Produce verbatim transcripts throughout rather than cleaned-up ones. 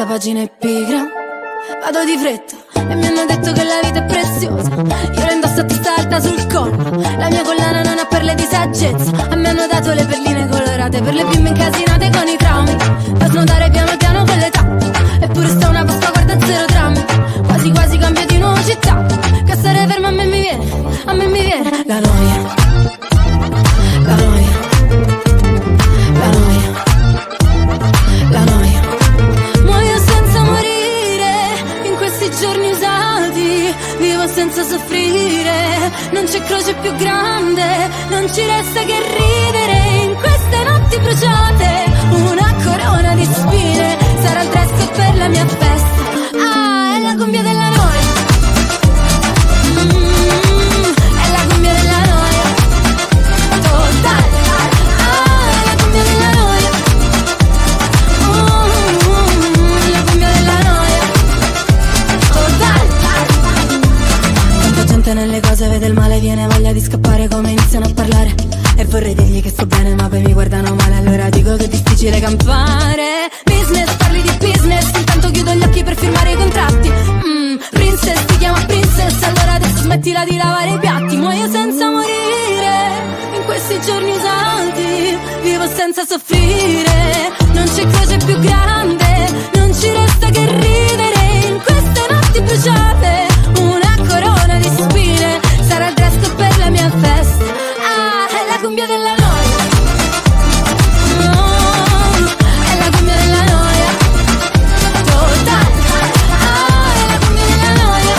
Sta pagina è pigra, vado di fretta e mi hanno detto che la vita è preziosa. Io la indosso a testa alta sul collo, la mia collana non ha perle di saggezza. A me hanno dato le perline colorate per le bimbe incasinate con i traumi, da snodare piano piano con l'età. Eppure sta una pasquaguarda a zero drammi, quasi quasi cambio di nuovo città. Che stare fermo a me mi viene, a me mi viene la noia. La noia, la noia, la noia. Muoio senza morire in questi giorni usati, vivo senza soffrire, non c'è croce più grande, non ci resta che ridere in queste notti bruciate. Una corona di spine sarà il dress per la mia festa. Ah, è la cumbia della noia. Nelle cose vede il male, viene voglia di scappare come iniziano a parlare. E vorrei dirgli che sto bene ma poi mi guardano male, allora dico che è difficile campare. Business, parli di business, intanto chiudo gli occhi per firmare i contratti. mm, Princess, ti chiama princess, allora adesso smettila di lavare i piatti. Muoio senza morire in questi giorni usanti, vivo senza soffrire, non c'è croce più grande, non ci resta che ridere in queste notti bruciate. Cumbia della noia, oh, è la cumbia della noia, totale. Ah, è la cumbia della noia,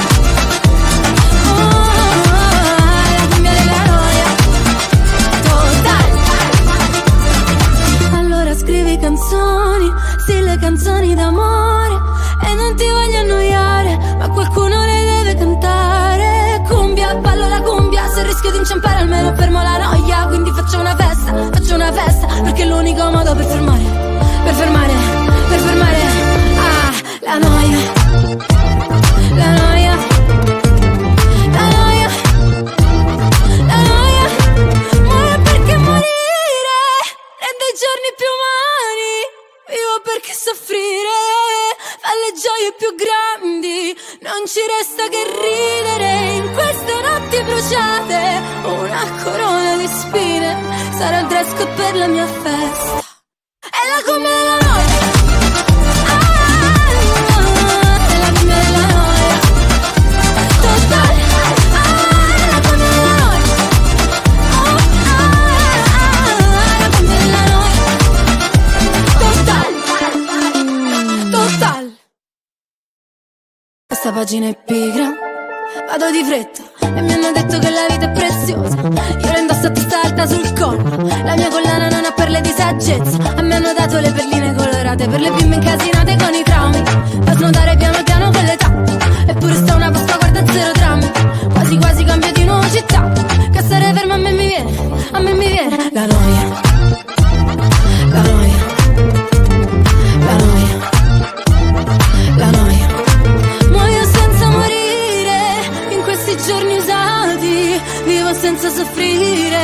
oh, è la cumbia della noia, totale. Allora scrivi canzoni, sì, le canzoni d'amore, e non ti voglio annoiare, ma qualcuno le deve cantare. Cumbia, ballo la cumbia, se rischio di inciampare almeno fermo la noia. Faccio una festa, faccio una festa, perché è l'unico modo per fermare, per fermare, per fermare. Ah, la noia, la noia, la noia, la noia. Muoio perché morire, rende i giorni più umani, vivo perché soffrire, fa le gioie più grandi, non ci resta che ridere in queste notti bruciate. Una corona di spine sarà il dress code per la mia festa. È la cumbia della noia. Ah, è la cumbia della noia. Totale. Ah, è la cumbia della noia. Oh, ah, è la cumbia della noia. Totale. Totale. Questa pagina è pigra, vado di fretta e mi hanno detto che la vita è preziosa. Io la indosso a testa alta sul collo, la mia collana non ha perle di saggezza. A me hanno dato le perline colorate per le bimbe incasinate con i traumi, da snodare piano piano con l'età. Eppure sta una pasquaguarda a zero drammi, quasi quasi cambio di nuovo città. Che stare fermo a me mi viene, a me mi viene la noia. La noia, la noia, la noia. Muoio senza morire in questi giorni usati, vivo senza soffrire,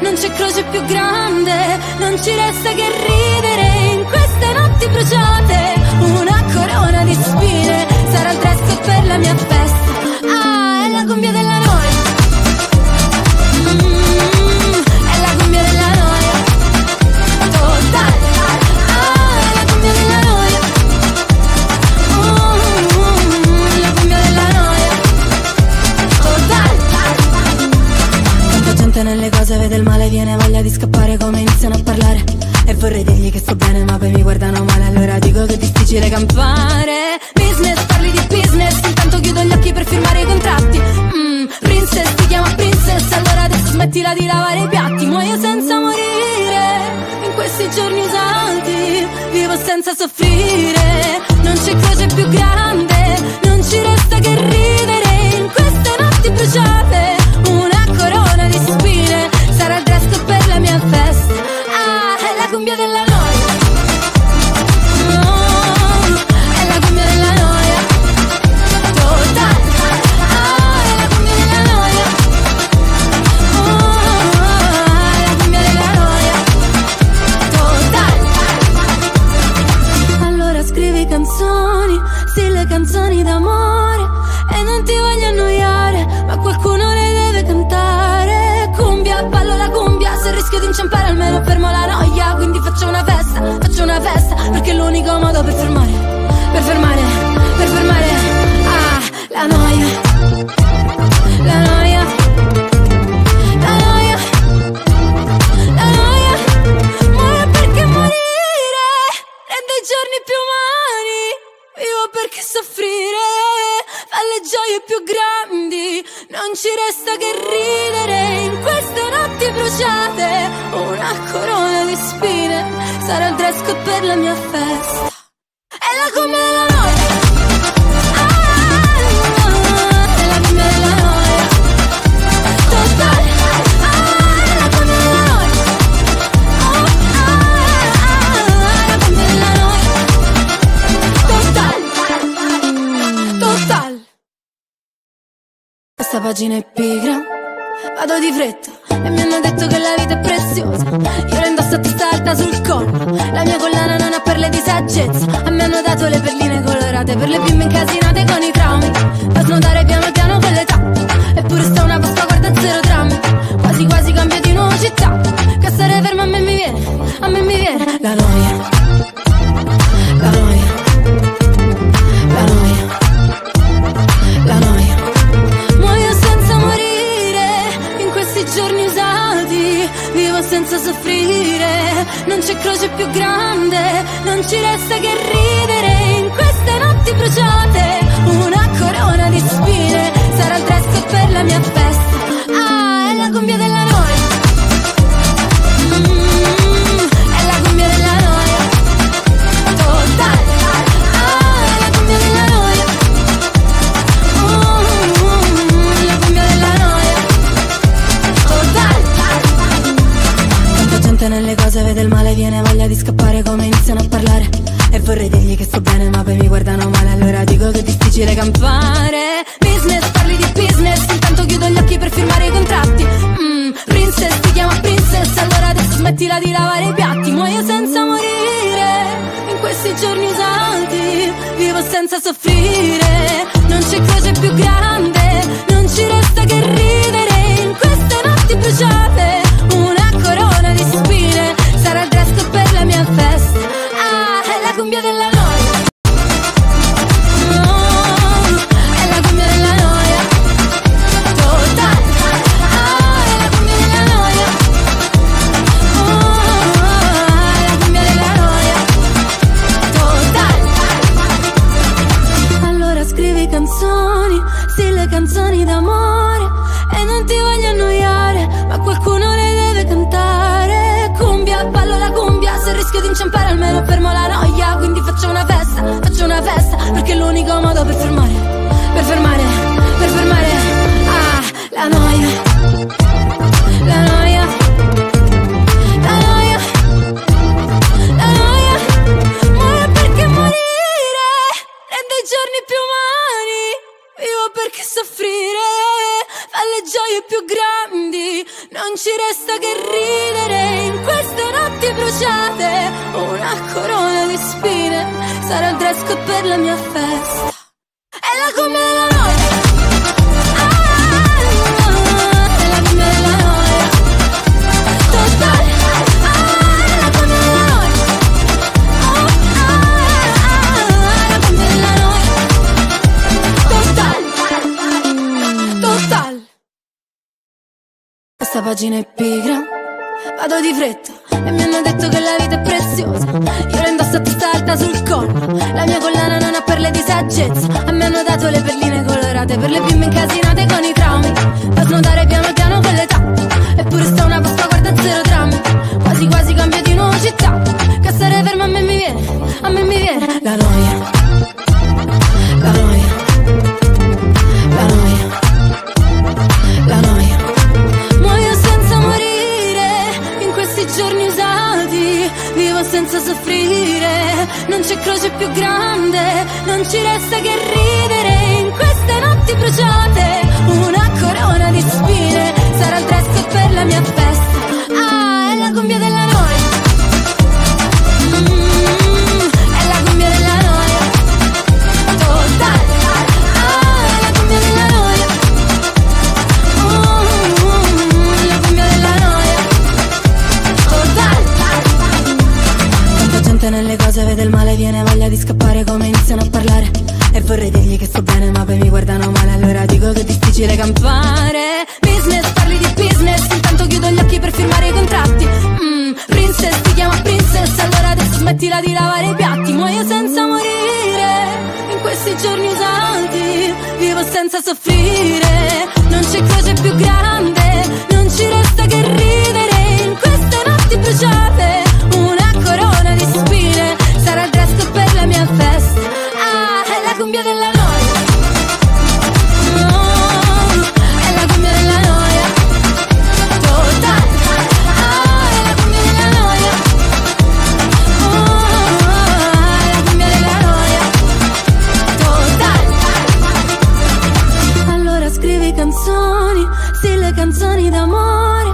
non c'è croce più grande, non ci resta che ridere in queste notti bruciate. Una corona di spine sarà il dress per la mia festa. Ah, è la cumbia della noia. mm, È la cumbia della noia, totale. Ah, è la cumbia della noia, oh, oh, oh, la cumbia della noia, totale. Tanta gente nelle cose vede il male, viene voglia di scappare come iniziano a parlare. E vorrei dirgli che sto bene ma poi mi guardano male, allora dico che è difficile campare. Business, parli di business, intanto chiudo gli occhi per firmare i contratti. mm, Princess, ti chiama princess, allora adesso smettila di lavare i piatti. Muoio senza morire in questi giorni usanti, vivo senza soffrire, non c'è croce più grande, non ci resta che ridere in queste notti bruciate. Una corona di spine sarà il dress code per la mia festa. Ah, è la cumbia della noia. canzoni, sì, le canzoni d'amore. E non ti voglio annoiare, ma qualcuno le deve cantare. Cumbia, ballo la cumbia, se rischio di inciampare almeno fermo la noia. Quindi faccio una festa, faccio una festa, perché è l'unico modo per fermare, per fermare, per fermare. Ah, la noia, la noia, la noia, la noia. Muore perché morire, e dei giorni più umani, vivo perché soffrire. Alle gioie più grandi non ci resta che ridere. In queste notti bruciate, una corona di spine sarà il dress code per la mia festa. È la cumbia della noia. Questa pagina è pigra, vado di fretta e mi hanno detto che la vita è preziosa. Io la indosso a testa alta sul collo, la mia collana non ha perle di saggezza. A me hanno dato le perline colorate per le bimbe incasinate con i traumi, da snodare piano piano con l'età. Eppure sta una posta guarda zero drammi, quasi quasi cambio di nuovo città. Che stare fermo a me mi viene, a me mi viene la noia. La noia, la noia, la noia. Giorni usati, vivo senza soffrire, non c'è croce più grande, non ci resta che ridere. In queste notti bruciate, una corona di spine sarà il dress code per la mia festa. Ah, è la cumbia della noia. Nelle cose vede il male, viene voglia di scappare come iniziano a parlare. E vorrei dirgli che sto bene, ma poi mi guardano male, allora dico che è difficile campare. Business, parli di business, intanto chiudo gli occhi per firmare i contratti. mm, Princess, ti chiama princess, allora adesso smettila di lavare i piatti. Muoio senza morire, in questi giorni usanti, vivo senza soffrire. Non c'è croce più grande, non ci resta che ridere. In queste notti bruciate, una corona di spine sarà il dress code per la mia festa. Ah, è la cumbia della noia. Inciampare almeno fermo la noia, quindi faccio una festa, faccio una festa, perché è l'unico modo per fermare, per fermare, per fermare. Ah, la noia, la noia, la noia, la noia. Muore perché morire, e dei giorni più umani, vivo perché soffrire. Alle gioie più grandi non ci resta che ridere. In queste notti bruciate, una corona di spine sarà il dress code per la mia festa. È la cumbia della noia. Questa pagina è pigra, vado di fretta e mi hanno detto che la vita è preziosa. Io la indosso a testa alta sul collo, la mia collana non ha perle di saggezza. A me hanno dato le perline colorate per le bimbe incasinate con i traumi, da snodare piano piano con l'età. Eppure sta una posta guarda zero drammi, quasi quasi cambio di nuovo città. Che stare fermo a me mi viene, a me mi viene la noia. La noia, la noia, la noia. Giorni usati, vivo senza soffrire, non c'è croce più grande, non ci resta che ridere. In queste notti bruciate, una corona di spine sarà il dress code per la mia festa. Ah, è la cumbia della noia. Mm, è la cumbia della noia. fare come iniziano a parlare. E vorrei dirgli che sto bene, ma poi mi guardano male. Allora dico che è difficile campare. Business, parli di business, intanto chiudo gli occhi per firmare i contratti. mm, Princess, ti chiama princess, allora adesso smettila di lavare i piatti. Muoio senza morire, in questi giorni usanti, vivo senza soffrire. Non c'è croce più grande, non ci resta che ridere. In queste notti bruciate, una corona di spine sarà il dress code per la mia festa. Ah, è la cumbia della noia. No, è la cumbia della noia. Totale. Ah, è la cumbia della noia. Oh, è la cumbia della noia. Totale. Allora scrivi canzoni, sì, le canzoni d'amore,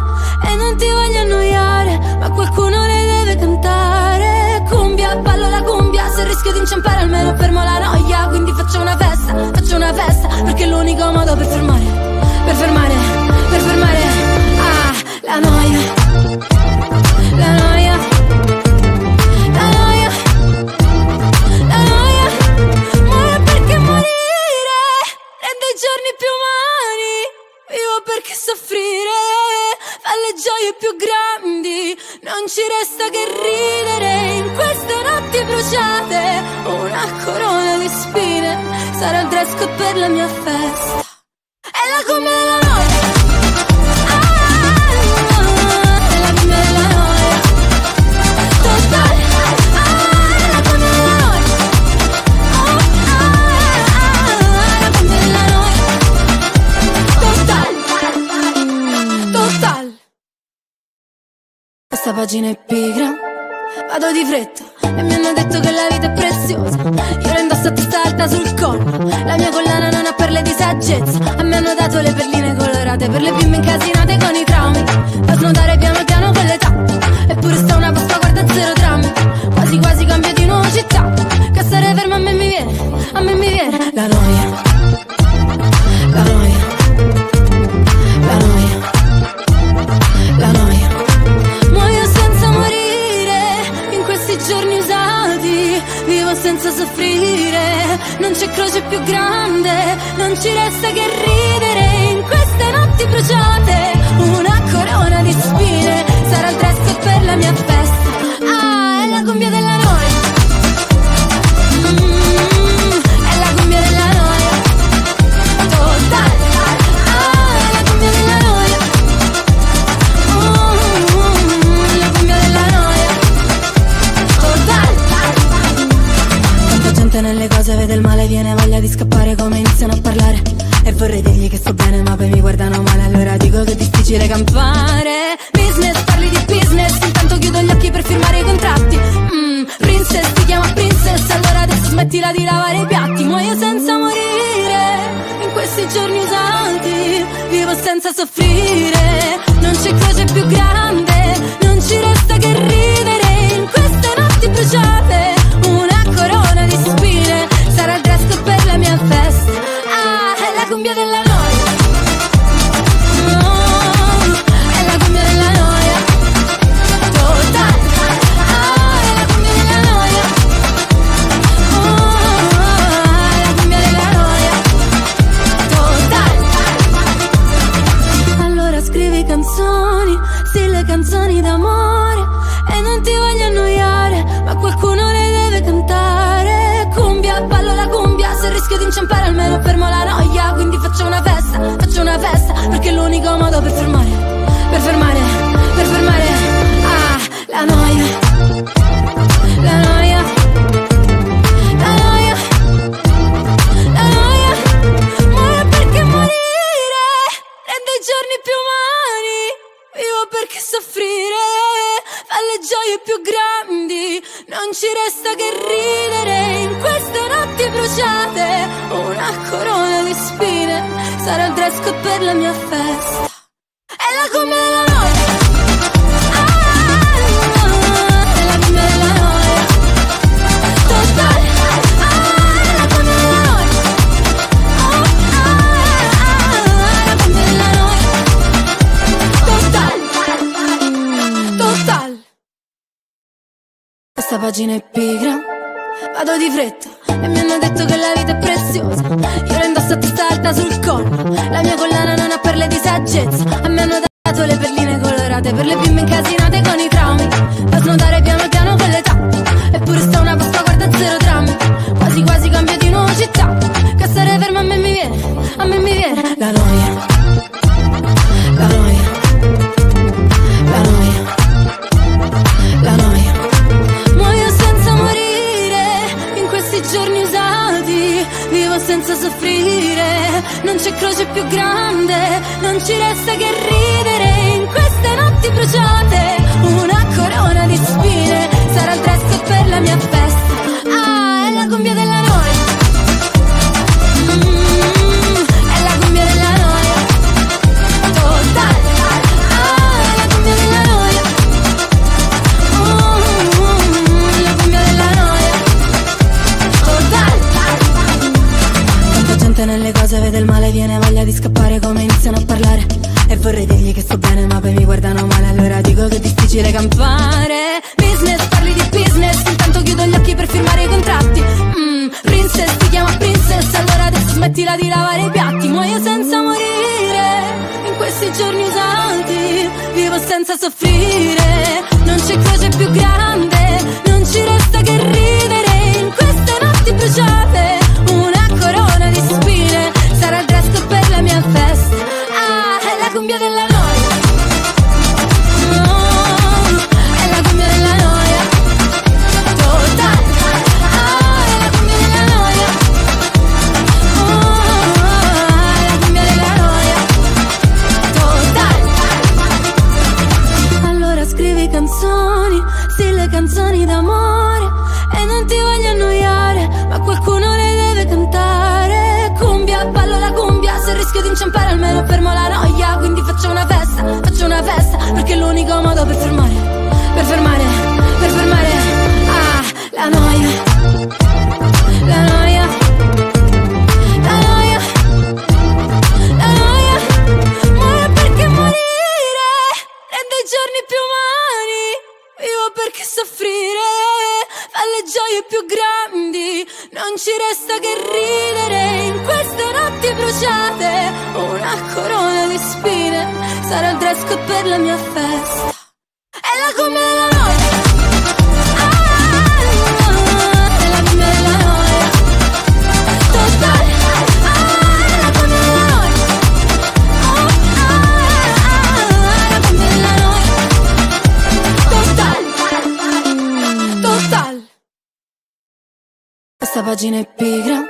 e non ti voglio annoiare, ma qualcuno le deve cantare. Cumbia, ballo la cumbia, se rischio di inciampare almeno fermo la noia. Quindi faccio una festa, faccio una festa, perché è l'unico modo per fermare, per fermare, per fermare. Ah, la noia, la noia, la noia, la noia. Muore perché morire, e dei giorni più umani, vivo perché soffrire. Alle gioie più grandi non ci resta che ridere. In queste notti bruciate, una corona di spine sarà il dress code per la mia festa. È la cumbia della noia. Ah, è la cumbia della noia. Totale. Ah, è la cumbia della noia. Oh, ah, è la cumbia della noia. Totale. Totale. Questa pagina è pigra, vado di fretta, e mi hanno detto che la vita è preziosa. Io la indosso a testa alta sul collo, la mia collana non ha perle di saggezza. A me hanno dato le perline colorate per le bimbe incasinate con i traumi, da snodare piano piano con l'età. Eppure sta una posta, guarda zero drammi, quasi quasi cambio di nuovo città. Che stare ferma a me mi viene, a me mi viene la noia. La noia, la noia, la noia. Giorni usati, vivo senza soffrire. Non c'è croce più grande, non ci resta che ridere. In queste notti bruciate, una corona di spine sarà il dress code per la mia festa. Ah, è la cumbia della noia. mm, È la cumbia della noia. Totale. Ah, è la cumbia della noia. uh, uh, uh, È la cumbia della noia. Tanta gente nelle cose vede il male, viene voglia di scappare come iniziano a parlare. E vorrei dirgli che sto bene, ma poi mi guardano male. Allora dico che è difficile campare. Business, parli di business, intanto chiudo gli occhi per firmare i contratti. mm, Princess, ti chiama princess, allora adesso smettila di lavare i piatti. Muoio senza morire, in questi giorni usanti, vivo senza soffrire. Non c'è croce più grande, non ci resta che ridere. In queste notti bruciate, una corona di spine sarà il dress code per la mia festa. Ah, è la cumbia della noia. No, è la cumbia della noia. Totale. Ah, è la cumbia della noia. Oh, è la cumbia della noia. Totale. Allora scrivi canzoni, sì, le canzoni d'amore, e non ti voglio annoiare, ma qualcuno le deve cantare. Cumbia, ballo la cumbia, se rischio di inciampare almeno fermo la noia. Quindi faccio una festa, faccio una festa, perché è l'unico modo per fermare, per fermare, per fermare. Ah, la noia, la noia, la noia, la noia. Muore perché morire, e dei giorni più umani, vivo perché soffrire. Alle gioie più grandi non ci resta che ridere. In queste notti bruciate, una corona di spine sarà il dress code per la mia festa. È la cumbia della noia. Ah, è la cumbia della noia. Totale. Ah, è la cumbia della noia. Oh, ah, è la cumbia della noia. Totale. Totale. Questa pagina è pigra, vado di fretta e mi hanno detto che la vita è preziosa. Io la indosso a testa alta sul collo, la mia collana non ha perle di saggezza. A me hanno dato le perline colorate per le bimbe incasinate con i traumi, da snodare piano piano con l'età. Eppure sta una posta guarda zero drammi, quasi quasi cambio di nuovo città. Che stare fermo a me mi viene, a me mi viene la noia. La noia, la noia, la noia. Muoio senza morire in questi giorni usati, vivo senza soffrire, non c'è croce più grande, non ci resta che ridere in queste notti bruciate. Una corona di spine sarà il dress per la mia festa. Ah, è la cumbia della noia. Nelle cose vede il male, viene voglia di scappare come iniziano a parlare. E vorrei dirgli che sto bene ma poi mi guardano male, allora dico che è difficile campare. Business, parli di business, intanto chiudo gli occhi per firmare i contratti. mm, Princess, ti chiama princess, allora adesso smettila di lavare i piatti. Muoio senza morire in questi giorni usanti, vivo senza soffrire, non c'è croce più grande, non ci resta che ridere in queste notti bruciate. Una corona di spine sarà il dress code per la mia festa. Ah, è la cumbia della noia. No, è la cumbia della noia. Totale. Ah, è la cumbia della noia. Oh, è la cumbia della noia. Totale. Allora scrivi canzoni, sì, le canzoni d'amore, e non ti voglio annoiare, ma qualcuno le deve cantare. Cumbia, ballo la cumbia, se rischio di inciampare almeno fermo la noia. Quindi faccio una festa, faccio una festa, perché è l'unico modo per fermare, per fermare, per fermare. Ah, la noia, la noia, la noia, la noia. Muoio perché morire rende i giorni più umani, vivo perché soffrire alle gioie più grandi, non ci resta che ridere in queste notti bruciate. Una corona di spine sarà il dress code per la mia festa. È la cumbia della noia. Ah, è la cumbia della noia. Totale. Ah, è la cumbia della noia. Oh, ah, è la cumbia della noia. Totale. Totale. Questa pagina è pigra,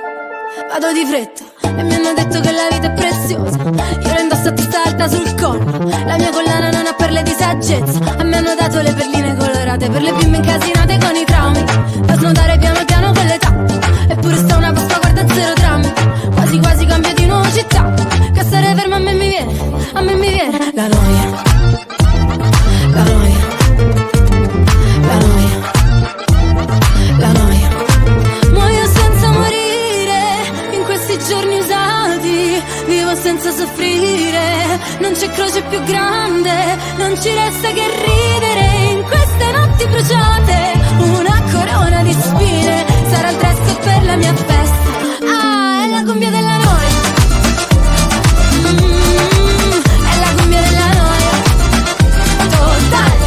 vado di fretta e mi hanno detto che la vita è preziosa. Io la indosso a testa alta sul collo, la mia collana non ha perle di saggezza. A me hanno dato le perline colorate per le bimbe incasinate con i traumi, da snodare piano piano con l'età. Eppure sta una posta guarda zero drammi, quasi quasi cambio di nuovo città. Che stare fermo a me mi viene, a me mi viene la noia. La noia, la noia, la noia. Giorni usati, vivo senza soffrire, non c'è croce più grande, non ci resta che ridere in queste notti bruciate. Una corona di spine sarà il dress code per la mia festa. Ah, è la cumbia della noia. mm, È la cumbia della noia. Totale.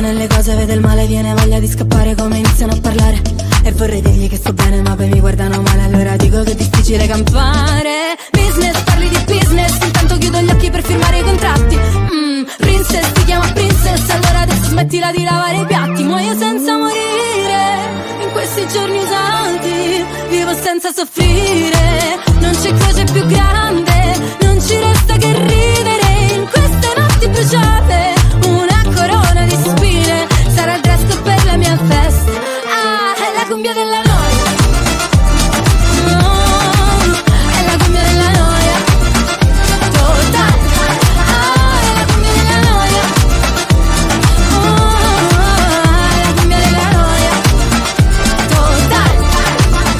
Nelle cose vede il male, viene voglia di scappare come iniziano a parlare. E vorrei dirgli che sto bene ma poi mi guardano male, allora dico che è difficile campare. Business, parli di business, intanto chiudo gli occhi per firmare i contratti. mm, Princess, ti chiama princess, allora adesso smettila di lavare i piatti. Muoio senza morire in questi giorni usanti, vivo senza soffrire, non c'è croce più grande, non ci resta che ridere in queste notti bruciate. Una corona di spine sarà il dress code per la mia festa. Ah, è la cumbia della noia. No, è la cumbia della noia. Totale. Ah, è la cumbia della noia. Oh, è la cumbia della noia.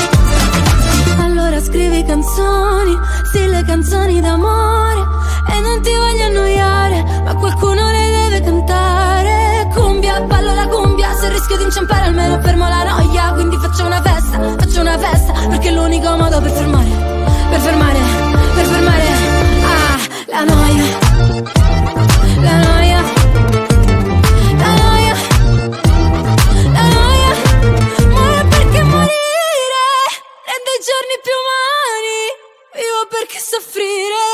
Totale. Allora scrivi rischio di inciampare, almeno fermo la noia. Quindi faccio una festa, faccio una festa, perché è l'unico modo per fermare, per fermare, per fermare. Ah, la noia, la noia, la noia, la noia. Muore perché morire e dei giorni più umani. Vivo perché soffrire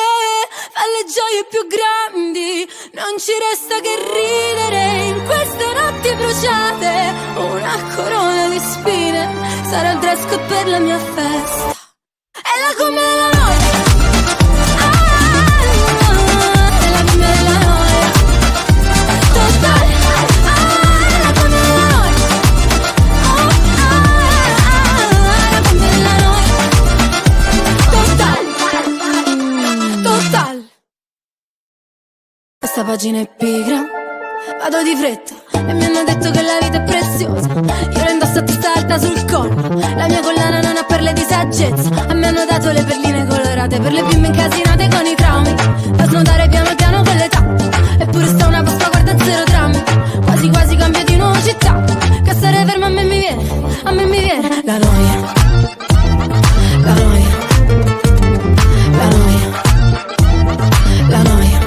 fa le gioie più grandi. Non ci resta che ridere in queste notti bruciate. Una corona di spine sarà il dress code per la mia festa. È la come la noia. Questa pagina è pigra, vado di fretta e mi hanno detto che la vita è preziosa. Io la indosso tutta alta sul collo, la mia collana non ha perle di saggezza. A me hanno dato le perline colorate per le bimbe incasinate con i traumi, da snodare piano piano con l'età. Eppure sta una posta guarda zero drammi, quasi quasi cambio di nuovo città. Che stare fermo a me mi viene, a me mi viene la noia. La noia, la noia, la noia.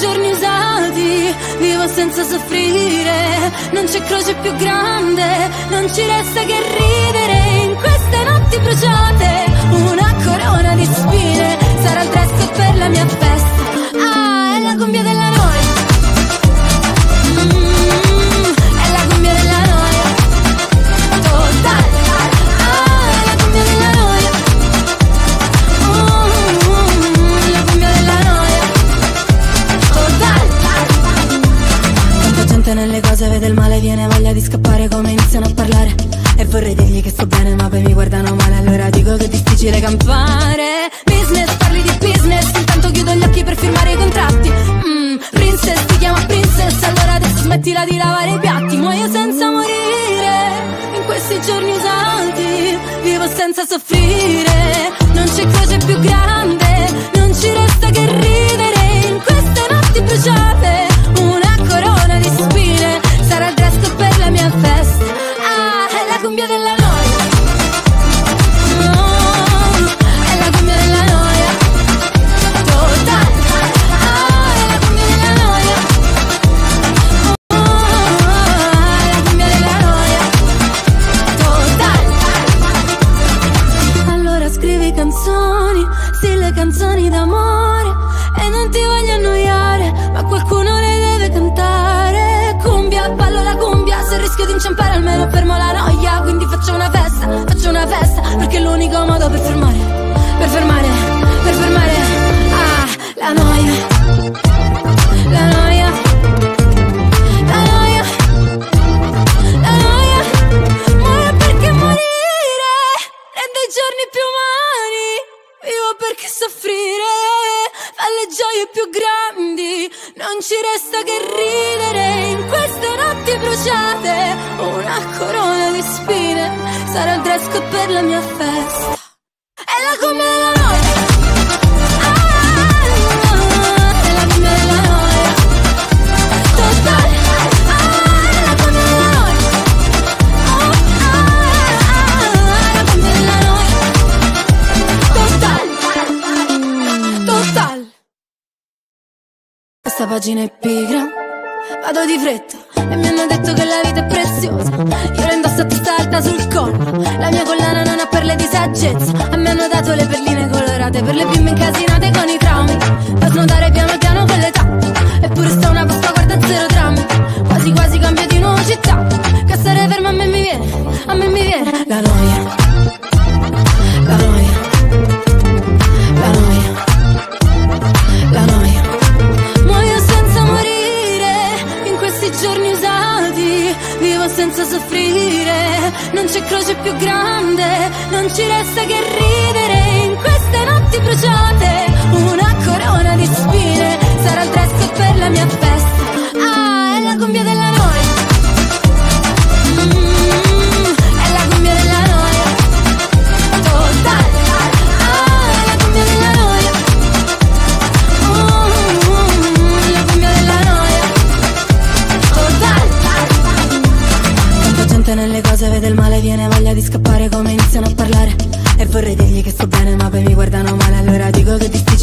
Giorni usati, vivo senza soffrire, non c'è croce più grande, non ci resta che ridere in queste notti bruciate, una corona di spine sarà il dress per la mia festa. Ah, è la cumbia della noia. Nelle cose vede il male, viene voglia di scappare come iniziano a parlare. E vorrei dirgli che sto bene ma poi mi guardano male, allora dico che è difficile campare. Business, parli di business, intanto chiudo gli occhi per firmare i contratti. mm, Princess, ti chiama princess, allora adesso smettila di lavare i piatti. Muoio senza morire, in questi giorni usanti, vivo senza soffrire, non c'è croce più grande, non ci resta che ridere in queste notti bruciate. Sarà il dress code per la mia festa. Ah, è la cumbia della noia. Oh, è la cumbia della noia. Totale. Ah, è la cumbia della noia. Oh, è la cumbia della noia. Totale. Allora scrivi canzoni, sì, le canzoni d'amore, e non ti voglio annoiare, ma qualcuno le deve cantare. Cumbia, ballo la cumbia, se rischio di inciampare almeno fermo la noia. Quindi faccio una festa, faccio una festa, perché è l'unico modo per fermare, per fermare, per fermare. Ah, la noia, la noia, la noia, la noia. Muore perché morire e dei giorni più umani. Vivo perché soffrire fa le gioie più grandi. Non ci resta che ridere in queste notti bruciate. Una corona di spine sarà il dress code per la mia festa. È la come la noia. Questa pagina è pigra, vado di fretta e mi hanno detto che la vita è preziosa. Io la indosso tutta alta sul collo, la mia collana non ha perle di saggezza. A me hanno dato le perline colorate per le bimbe incasinate con i traumi, da snodare piano piano con l'età. Eppure sta una posta guarda zero drammi, quasi quasi cambio di nuovo città. Che stare fermo a me mi viene, a me mi viene la noia. La noia, la noia, la noia. Giorni usati, vivo senza soffrire, non c'è croce più grande, non ci resta che ridere in queste notti bruciate, una corona di spine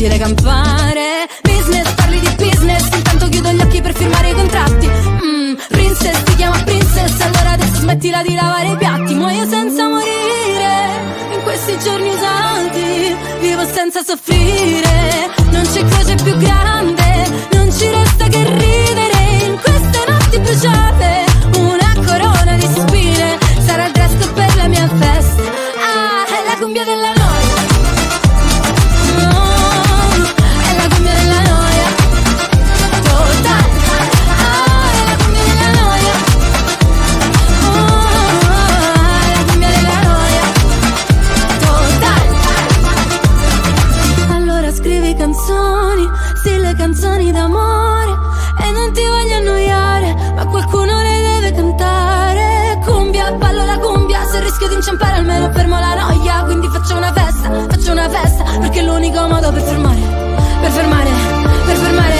inutile campare. Business, parli di business, intanto chiudo gli occhi per firmare i contratti. mm, Princess, ti chiama princess, allora adesso smettila di lavare i piatti. Muoio senza morire, in questi giorni usanti, vivo senza soffrire. Non c'è croce più grande, non ci resta che ridere in queste notti bruciate. Una corona di spine sarà il dress code per la mia festa. Ah, è la cumbia della noia. Canzoni d'amore e non ti voglio annoiare, ma qualcuno le deve cantare. Cumbia, ballo la cumbia, se rischio di inciampare almeno fermo la noia. Quindi faccio una festa, faccio una festa, perché è l'unico modo per fermare, per fermare, per fermare,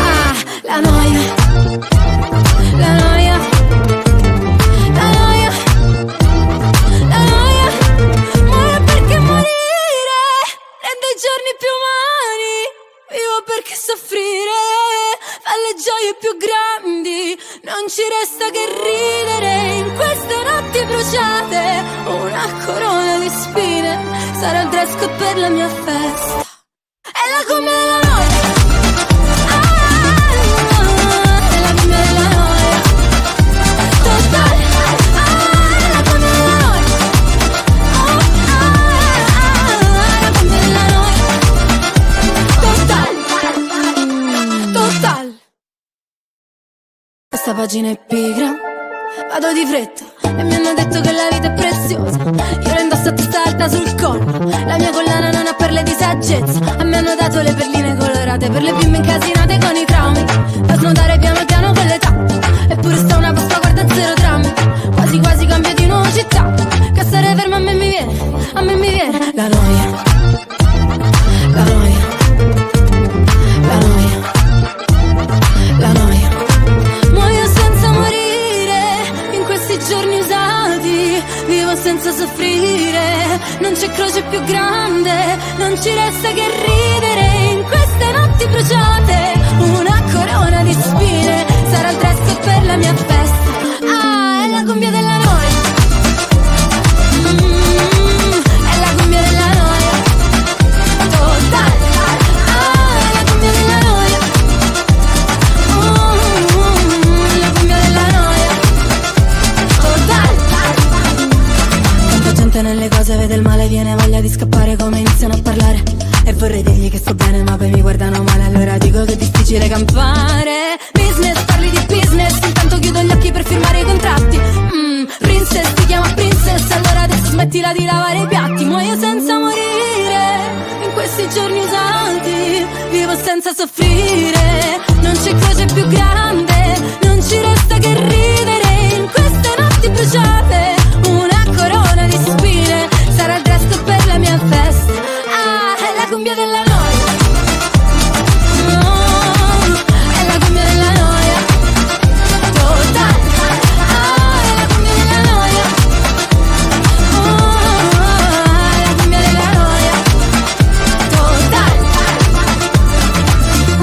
ah, la noia, la noia, la noia, la noia. Muore perché morire e dei giorni più umani vivo perché soffrire, alle gioie più grandi non ci resta che ridere in queste notti bruciate. Una corona di spine sarà il dress code per la mia festa. È la cumbia della noia. Questa pagina è pigra, vado di fretta e mi hanno detto che la vita è preziosa. Io la indosso a testa alta sul collo, la mia collana non ha perle di saggezza. A me hanno dato le perline colorate per le bimbe incasinate con i traumi, da snodare piano piano con l'età. Eppure sta una posta guarda zero drammi, quasi quasi cambio di nuovo città. Che stare ferma a me mi viene, a me mi viene la noia, la noia, la noia, la noia. Giorni usati, vivo senza soffrire. Non c'è croce più grande, non ci resta che ridere in queste notti bruciate. Una corona di spine sarà il dress code per la mia festa. Ah, è la cumbia della noia. mm, È la cumbia della noia totale. Nelle cose vede il male, viene voglia di scappare come iniziano a parlare. E vorrei dirgli che sto bene, ma poi mi guardano male, allora dico che è difficile campare. Business, parli di business, intanto chiudo gli occhi per firmare i contratti. mm, Princess, ti chiama princess, allora adesso smettila di lavare i piatti. Muoio senza morire, in questi giorni usanti, vivo senza soffrire. Non c'è croce più grande, non ci resta che ridere in queste notti bruciate. Una corona di spine sarà il dress code per la mia festa. Ah, è la cumbia della noia. Oh, è la cumbia della noia totale. Ah, è la cumbia della noia. Oh, è la cumbia della noia totale.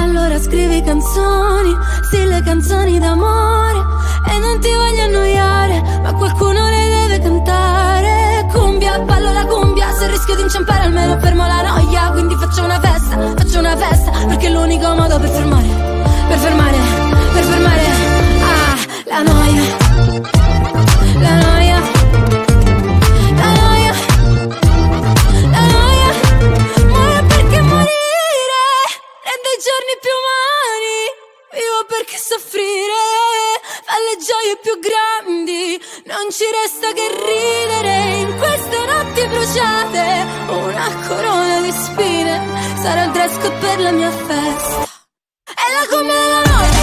Allora scrivi canzoni, sì, le canzoni d'amore e non ti voglio annoiare, ma qualcuno le deve cantare. Cumbia, ballo la cumbia, se rischio di inciampare almeno fermo la noia. Quindi faccio una festa, faccio una festa, perché è l'unico modo per fermare, per fermare, per fermare, ah, la noia, la noia, la noia, la noia. Muore perché morire e dei giorni più umani vivo perché soffrire. Alle gioie più grandi non ci resta che ridere in queste notti bruciate. Una corona di spine sarà il dress code per la mia festa. È la cumbia della noia.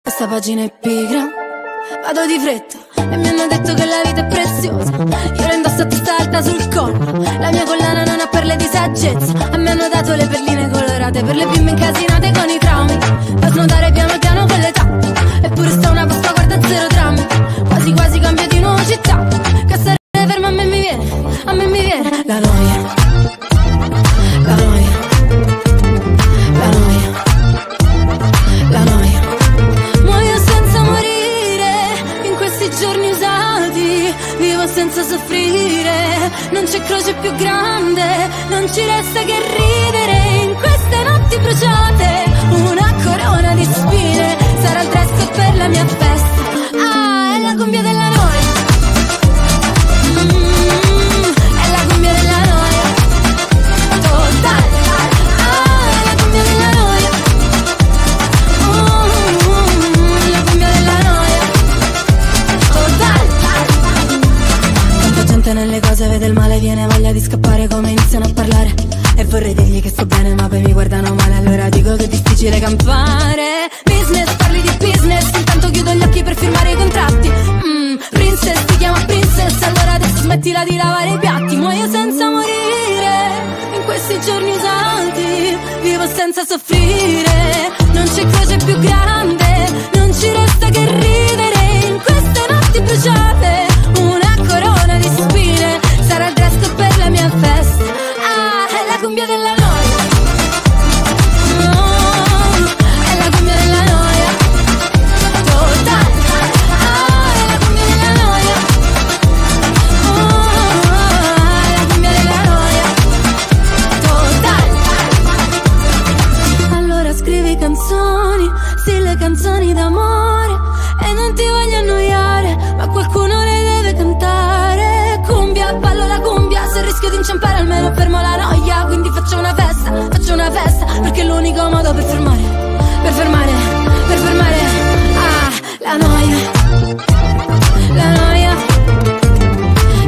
Questa pagina è pigra, vado di fretta e mi hanno detto che la vita è preziosa. Io la indosso a testa alta sul collo, la mia collana dolcezza. A me hanno dato le perline colorate per le bimbe incasinate con i traumi, da snodare piano piano con l'età. Eppure sta una posta guarda zero drammi, quasi quasi cambio di nuovo città. Che stare ferma a me mi viene, a me mi viene la noia. La noia, la noia, la noia. Muoio senza morire in questi giorni usati, vivo senza soffrire, non c'è croce più grande, non ci resta che ridere in queste notti bruciate. Una corona di spine sarà il dress per la mia festa. Ah, è la cumbia della noia. Nelle cose vede il male, viene voglia di scappare come iniziano a parlare. E vorrei dirgli che sto bene ma poi mi guardano male, allora dico che è difficile campare. Business, parli di business, intanto chiudo gli occhi per firmare i contratti. mm, Princess, ti chiama princess, allora adesso smettila di lavare i piatti. Muoio senza morire in questi giorni usanti, vivo senza soffrire, non c'è croce più grande, non ci resta che ridere in queste notti bruciate. Sarà il dress per la mia festa. Ah, è la cumbia della noia. No, è la cumbia della noia. Totale. Ah, è la cumbia della noia. Oh, è la cumbia della noia. Totale. Allora scrivi canzoni, sì, le canzoni d'amore, e non ti voglio annoiare, ma qualcuno le deve cantare. Ballo la cumbia, se rischio di inciampare almeno fermo la noia. Quindi faccio una festa, faccio una festa, perché è l'unico modo per fermare, per fermare, per fermare. Ah, la noia, la noia,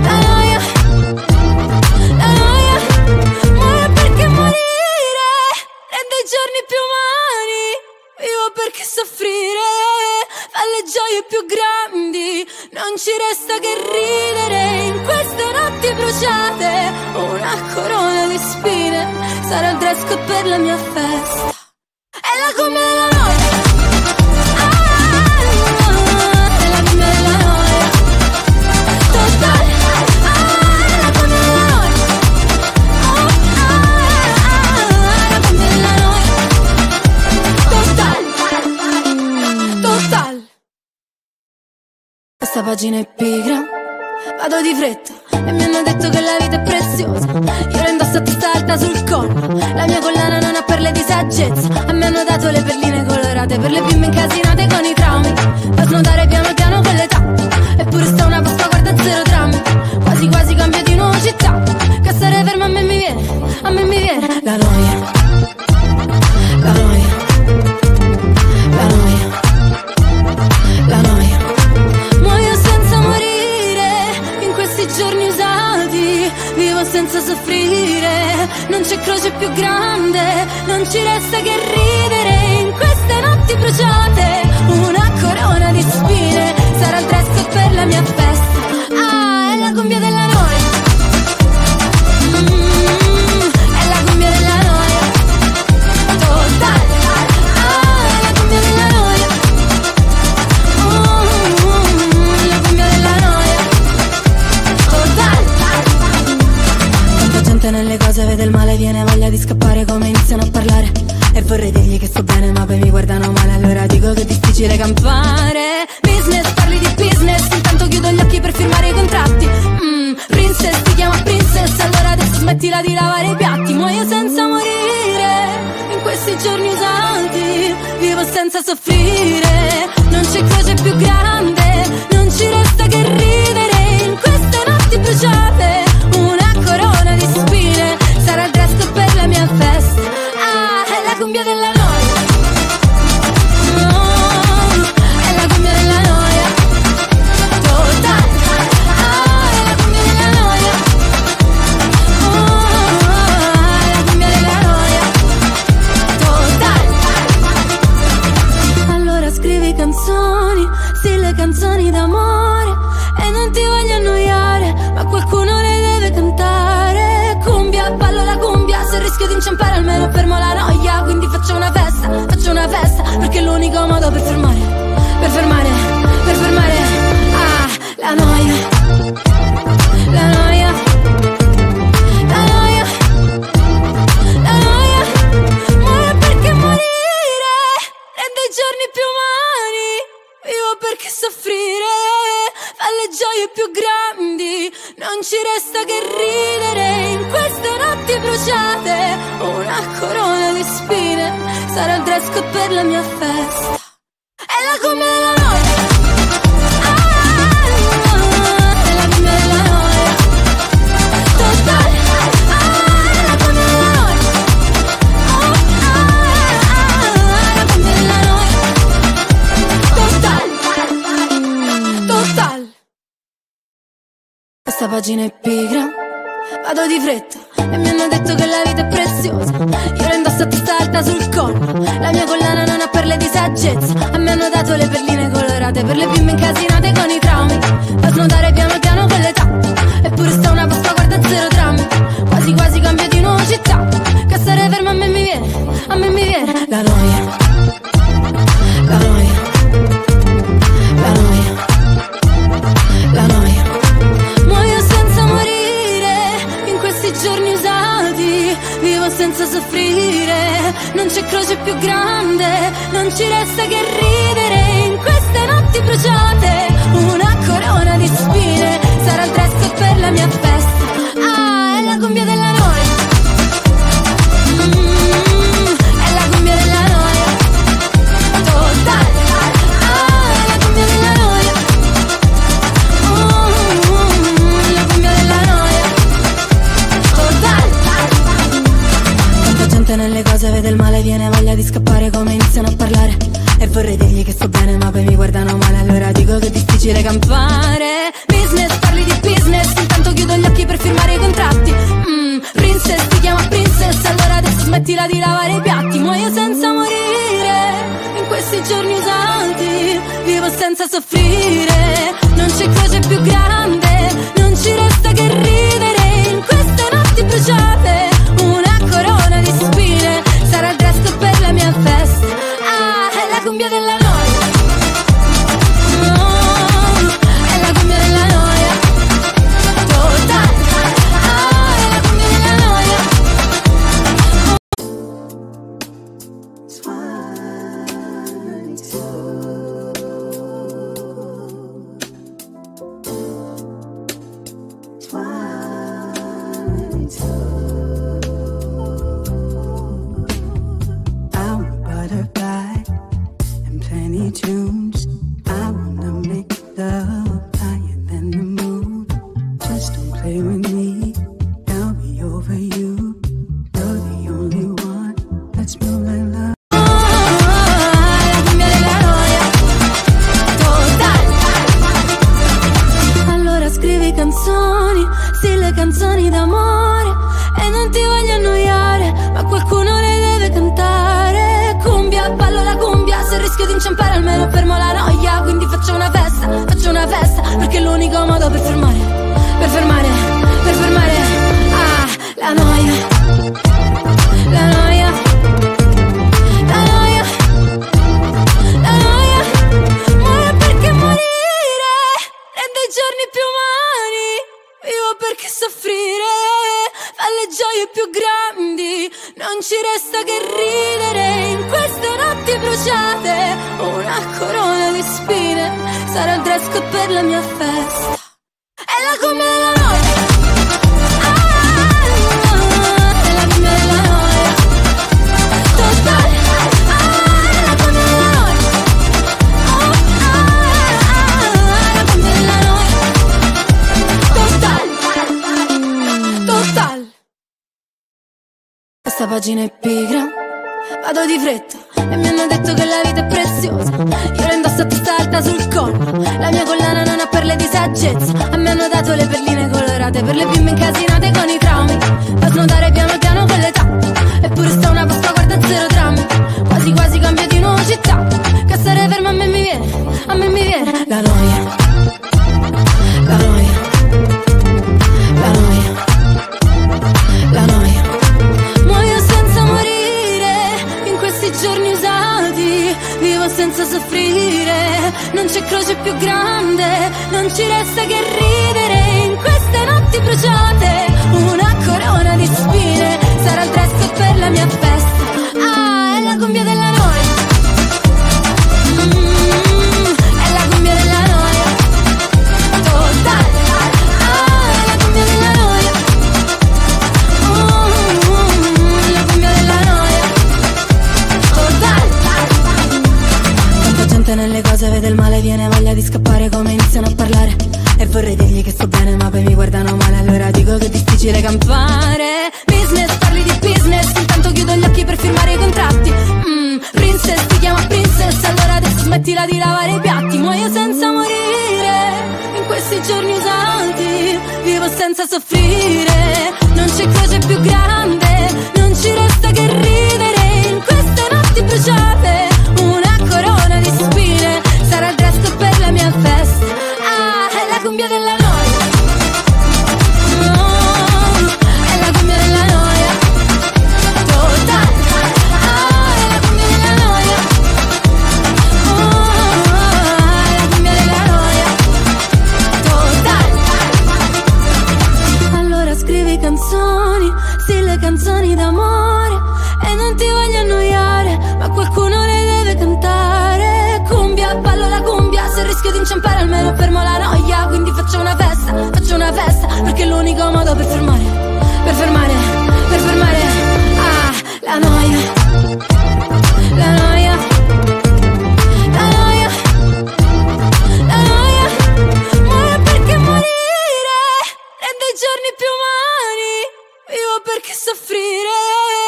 la noia, la noia. Muoio perché morire rende i giorni più umani, vivo perché soffrire fa le gioie più grandi, non ci resta che ridere in queste notti bruciate. Una corona di spine sarà il dress code per la mia festa. È la cumbia della noia. Ah, è la cumbia della noia. Totale. Ah, è la cumbia della noia. Oh, ah, è la cumbia della noia. Totale. Totale. Questa pagina è pigra, vado di fretta e mi hanno detto che la vita è preziosa. Io la indosso a testa alta sul collo, la mia collana non ha perle di saggezza. A me hanno dato le perline colorate per le bimbe incasinate con i traumi, da snodare piano piano con l'età. Eppure sta una posta guarda zero drammi, quasi quasi cambio di nuovo città. Che stare ferma a me mi viene, a me mi viene la noia. La noia, la noia, la noia. Muoio senza morire giorni usati, vivo senza soffrire, non c'è croce più grande, non ci resta che ridere in queste notti bruciate. Una corona di spine sarà il dress per la mia festa. Ah, è la cumbia della noia. mm, È la cumbia della noia. Totale. Nelle cose vede il male, viene voglia di scappare come iniziano a parlare. E vorrei dirgli che sto bene ma poi mi guardano male, allora dico che è difficile campare. Business, parli di business, intanto chiudo gli occhi per firmare i contratti. mm, Princess, ti chiama princess, allora adesso smettila di lavare i piatti. Muoio senza morire in questi giorni usanti, vivo senza soffrire, non c'è croce più grande, non ci resta che ridere in queste notti bruciate. Una corona di spine sarà il dress code per la mia festa. Ah, è la cumbia della noia. No, è la cumbia della noia. Totale. Ah, è la cumbia della noia. Oh, è la cumbia della noia. Totale. Allora scrivi canzoni, sì, le canzoni d'amore, e non ti voglio che è l'unico modo per fermare, per fermare, per fermare. Ah, la noia, la noia, la noia, la noia. Muore perché morire, e dei giorni più umani. Vivo perché soffrire, fa le gioie più grandi. Non ci resta che ridere in queste notti bruciate. Una corona di spine sarà il dress code per la mia festa. È la gommia della noia. Ah, è la gommia della noia. Totale. Ah, è la gommia della noia. Oh, ah, è la gommia della noia. Totale. Totale. Questa pagina è pigra. Vado di fretta e mi hanno detto che la vita è preziosa. Io la indosso a testa alta sul collo. La mia collana non ha perle di saggezza. A me hanno dato le perline colorate per le bimbe incasinate con i traumi. Fa snodare piano piano con l'età. Eppure sta una posta guarda zero drammi. Quasi quasi cambio di nuovo città. Che stare fermo a me mi viene, a me mi viene la noia. La noia. La noia. La noia. Muoio senza morire questi giorni usati, vivo senza soffrire, non c'è croce più grande, non ci resta che ridere in queste notti bruciate, una corona di spine sarà il dress code per la mia festa. Ah, è la gommia della noia. Nelle cose vede il male, viene voglia di scappare come iniziano a parlare. E vorrei dirgli che sto bene ma poi mi guardano male, allora dico che è difficile campare. Business, parli di business, intanto chiudo gli occhi per firmare i contratti. mm, Princess, ti chiama princess, allora adesso smettila di lavare i piatti. Muoio senza morire, in questi giorni usanti, vivo senza soffrire, non c'è croce più grande, non ci resta che ridere in queste notti bruciate. Sarà il dress code per la mia festa. Ah, è la cumbia della noia. Oh, è la cumbia della noia. Totale. Ah, è la cumbia della noia. Tunes. I wanna make love higher than the moon. Just don't play with me, I'll be over you. You're the only one that's more than love. La cumbia della noia. Totale. Allora scrivi canzoni, sì, le canzoni d'amore. E non ti voglio annoiare, ma qualcuno le deve cantare. Cumbia, ballo la cumbia. Se rischio di inciampare almeno fermo la noia. Quindi faccio una festa, faccio una festa, perché è l'unico modo per fermare, per fermare, per fermare. Ah, la noia. La noia. La noia. La noia. Muore perché morire, e dei giorni più umani. Vivo perché soffrire, fa le gioie più grandi. Non ci resta che ridere in queste notti bruciate. Una corona di spine sarà il dress code per la mia festa. È la gommia della noia. Ah, è la gommia della noia. Totale. Ah, è la gommia della noia. Oh, ah, è la gommia della noia. Totale. Totale. Questa pagina è pigra. Vado di fretta e mi hanno detto che la vita è preziosa. Io la indosso a testa alta sul collo. La mia collana non ha perle di saggezza. A me hanno dato le perline colorate per le bimbe incasinate con i traumi. Fa snodare piano piano con l'età. Eppure sta una posta guarda zero drammi. Quasi quasi cambio di nuovo città. Che stare fermo a me mi viene, a me mi viene la noia. La noia. La noia. La noia. Giorni usati. non ci resta che ridere in queste notti bruciate. Una corona di spine sarà il dress per la mia festa. Ah, è la cumbia della noia. Nelle cose vede il male, viene voglia di scappare come iniziano a parlare. E vorrei dirgli che sto bene ma poi mi guardano male, allora dico che è difficile campare. Business, parli di business, intanto chiudo gli occhi per firmare i contratti. mm, Princess, ti chiama princess, allora adesso smettila di lavare i piatti. Muoio senza morire in questi giorni usanti, vivo senza soffrire, non c'è croce più grande. Non ci resta che ridere in queste notti bruciate. Sarà il dress per la mia festa. Ah, è la cumbia della noia. Oh, è la cumbia della noia. Totale. Ah, è la cumbia della noia. Oh, è la cumbia della noia. Totale. Allora scrivi canzoni, sì, le canzoni d'amore, e non ti voglio annoiare, ma qualcuno le deve cantare. Ballo la cumbia, se rischio di inciampare almeno fermo la noia. Quindi faccio una festa, faccio una festa, perché è l'unico modo per fermare, per fermare, per fermare. Ah, la noia, la noia, la noia, la noia. Muore perché morire, e dei giorni più umani, vivo perché soffrire.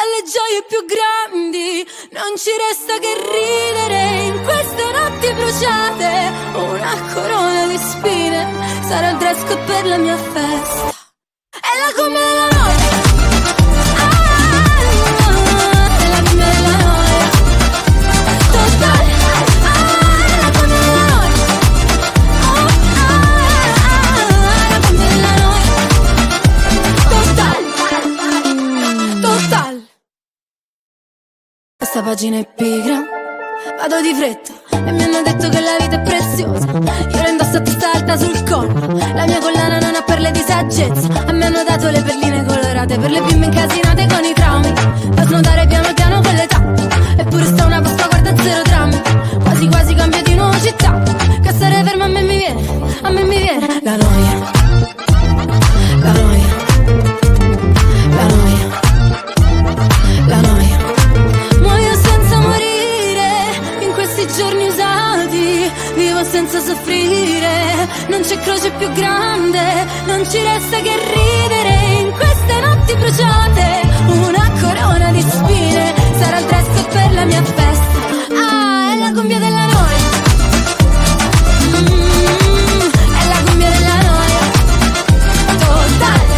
Alle gioie più grandi non ci resta che ridere in queste notti bruciate. Una corona di spine sarà il dress code per la mia festa. È la cumbia della noia. Ah, è la cumbia della noia. Totale. Ah, è la cumbia della noia. Oh, ah, è la cumbia della noia. Totale. Totale. Questa pagina è pigra, vado di fretta e mi hanno detto che la vita è preziosa. Io la indosso a testa alta sul collo, la mia collana non ha perle di saggezza. E mi hanno dato le perline colorate per le bimbe incasinate con i traumi, da snodare piano piano con l'età. Eppure sta una posta guarda zero drammi, quasi quasi cambio di nuovo città. Che stare ferma a me mi viene, a me mi viene la noia. La noia, la noia, la noia. Giorni usati, vivo senza soffrire, non c'è croce più grande, non ci resta che ridere in queste notti bruciate. Una corona di spine sarà il dress per la mia festa. Ah, è la cumbia della noia. Mm, è la cumbia della noia. Totale.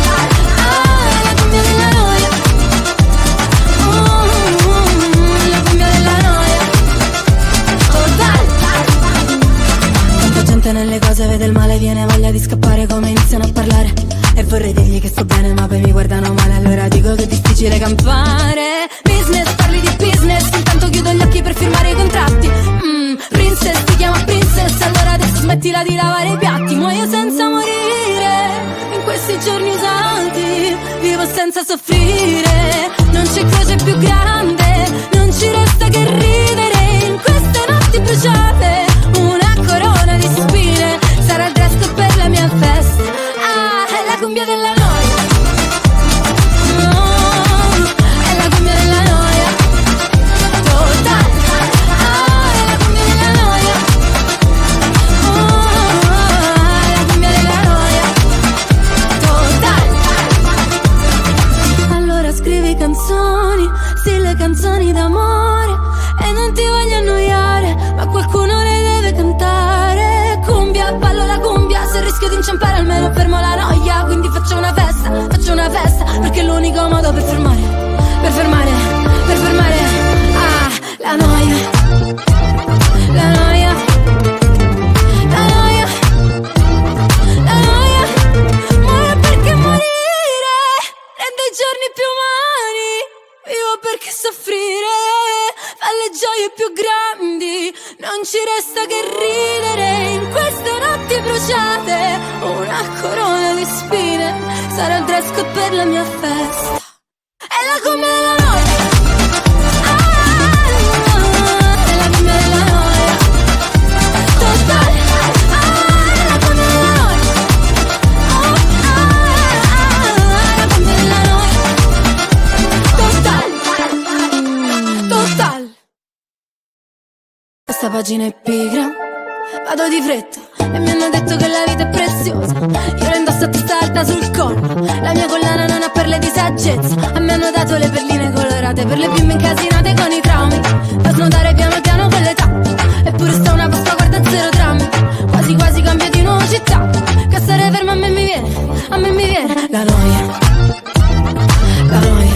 Nelle cose vede il male, viene voglia di scappare come iniziano a parlare. E vorrei dirgli che sto bene ma poi mi guardano male, allora dico che è difficile campare. Business, parli di business, intanto chiudo gli occhi per firmare i contratti. mm, Princess, ti chiama princess, allora adesso smettila di lavare i piatti. Muoio senza morire in questi giorni usanti, vivo senza soffrire, non c'è croce più grande. Non ci resta che ridere in queste notti bruciate. Sarà il dress code per la mia festa. Ah, è la cumbia della noia. Oh, è la cumbia della noia. Totale. Ah, è la cumbia della noia. Oh, è la cumbia della noia. Totale. Allora scrivi canzoni, sì, le canzoni d'amore, e non ti voglio annoiare, ma qualcuno le deve cantare. Cumbia, ballo la cumbia, se rischio di inciampare almeno fermo la noia. Quindi faccio una festa, faccio una festa, perché è l'unico modo per fermare, per fermare, per fermare. Ah, la noia, la noia, la noia, la noia. Muore perché morire, e dei giorni più umani, Vivo perché soffrire fa le gioie più grandi. Non ci resta che ridere in queste notti bruciate. Una corona di spine sarà il dress code per la mia festa. È la come la noia. Questa pagina è pigra, vado di fretta e mi hanno detto che la vita è preziosa. Io la indosso a testa alta sul collo, la mia collana non ha perle di saggezza. A me hanno dato le perline colorate per le bimbe incasinate con i traumi, da snodare piano piano con l'età. Eppure sta una posta guarda zero drammi, quasi quasi cambio di nuovo città. Che stare fermo a me mi viene, a me mi viene la noia. La noia, la noia, la noia.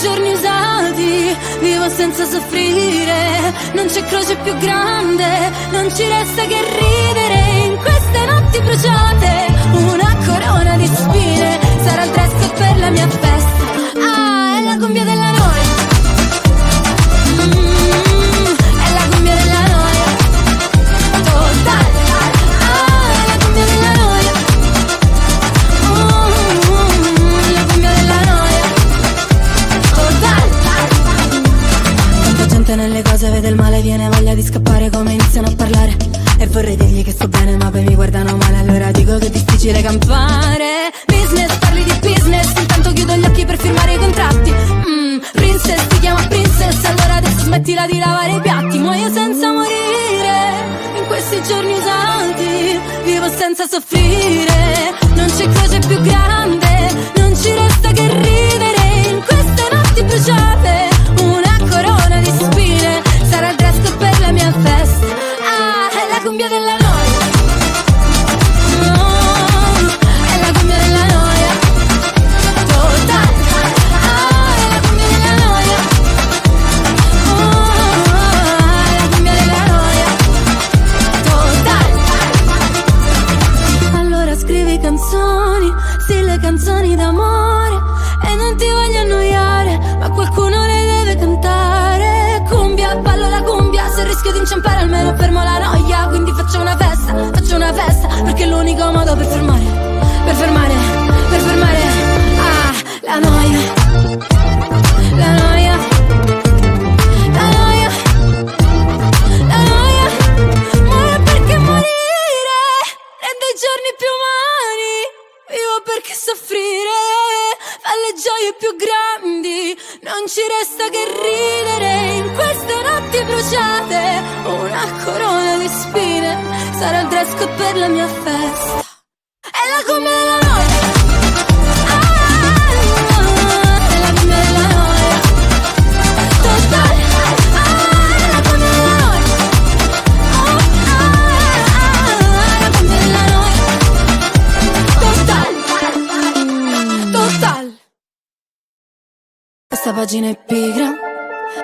Giorni usati, vivo senza soffrire, non c'è croce più grande, non ci resta che ridere in queste notti bruciate, una corona di spine sarà il dress code per la mia festa. Ah, è la cumbia della noia. Nelle cose vede il male, viene voglia di scappare come iniziano a parlare. E vorrei dirgli che sto bene ma poi mi guardano male, allora dico che è difficile campare. Business, parli di business, intanto chiudo gli occhi per firmare i contratti. mm, Princess, ti chiama princess, allora adesso smettila di lavare i piatti. Muoio senza morire, in questi giorni usanti, vivo senza soffrire, non c'è croce più grande, non ci resta che ridere in queste notti bruciate. Cumbia della noia, oh, è la cumbia della noia, totale, oh, è la cumbia della noia, oh, è la cumbia della noia, totale. Allora scrivi canzoni, sì, le canzoni d'amore, e non ti voglio annoiare, ma qualcuno le deve cantare. Cumbia, ballo la cumbia, se rischio di inciampare almeno fermo la noia. Faccio una festa, faccio una festa, perché è l'unico modo per fermare, per fermare, per fermare. Ah, la noia, la noia, la noia, la noia. Muore perché morire, rende i giorni più umani. Vivo perché soffrire fa le gioie più grandi. Non ci resta che ridere in queste notti bruciate. Una corona di spine sarà il dress code per la mia festa. È la come la noia. Questa pagina è pigra,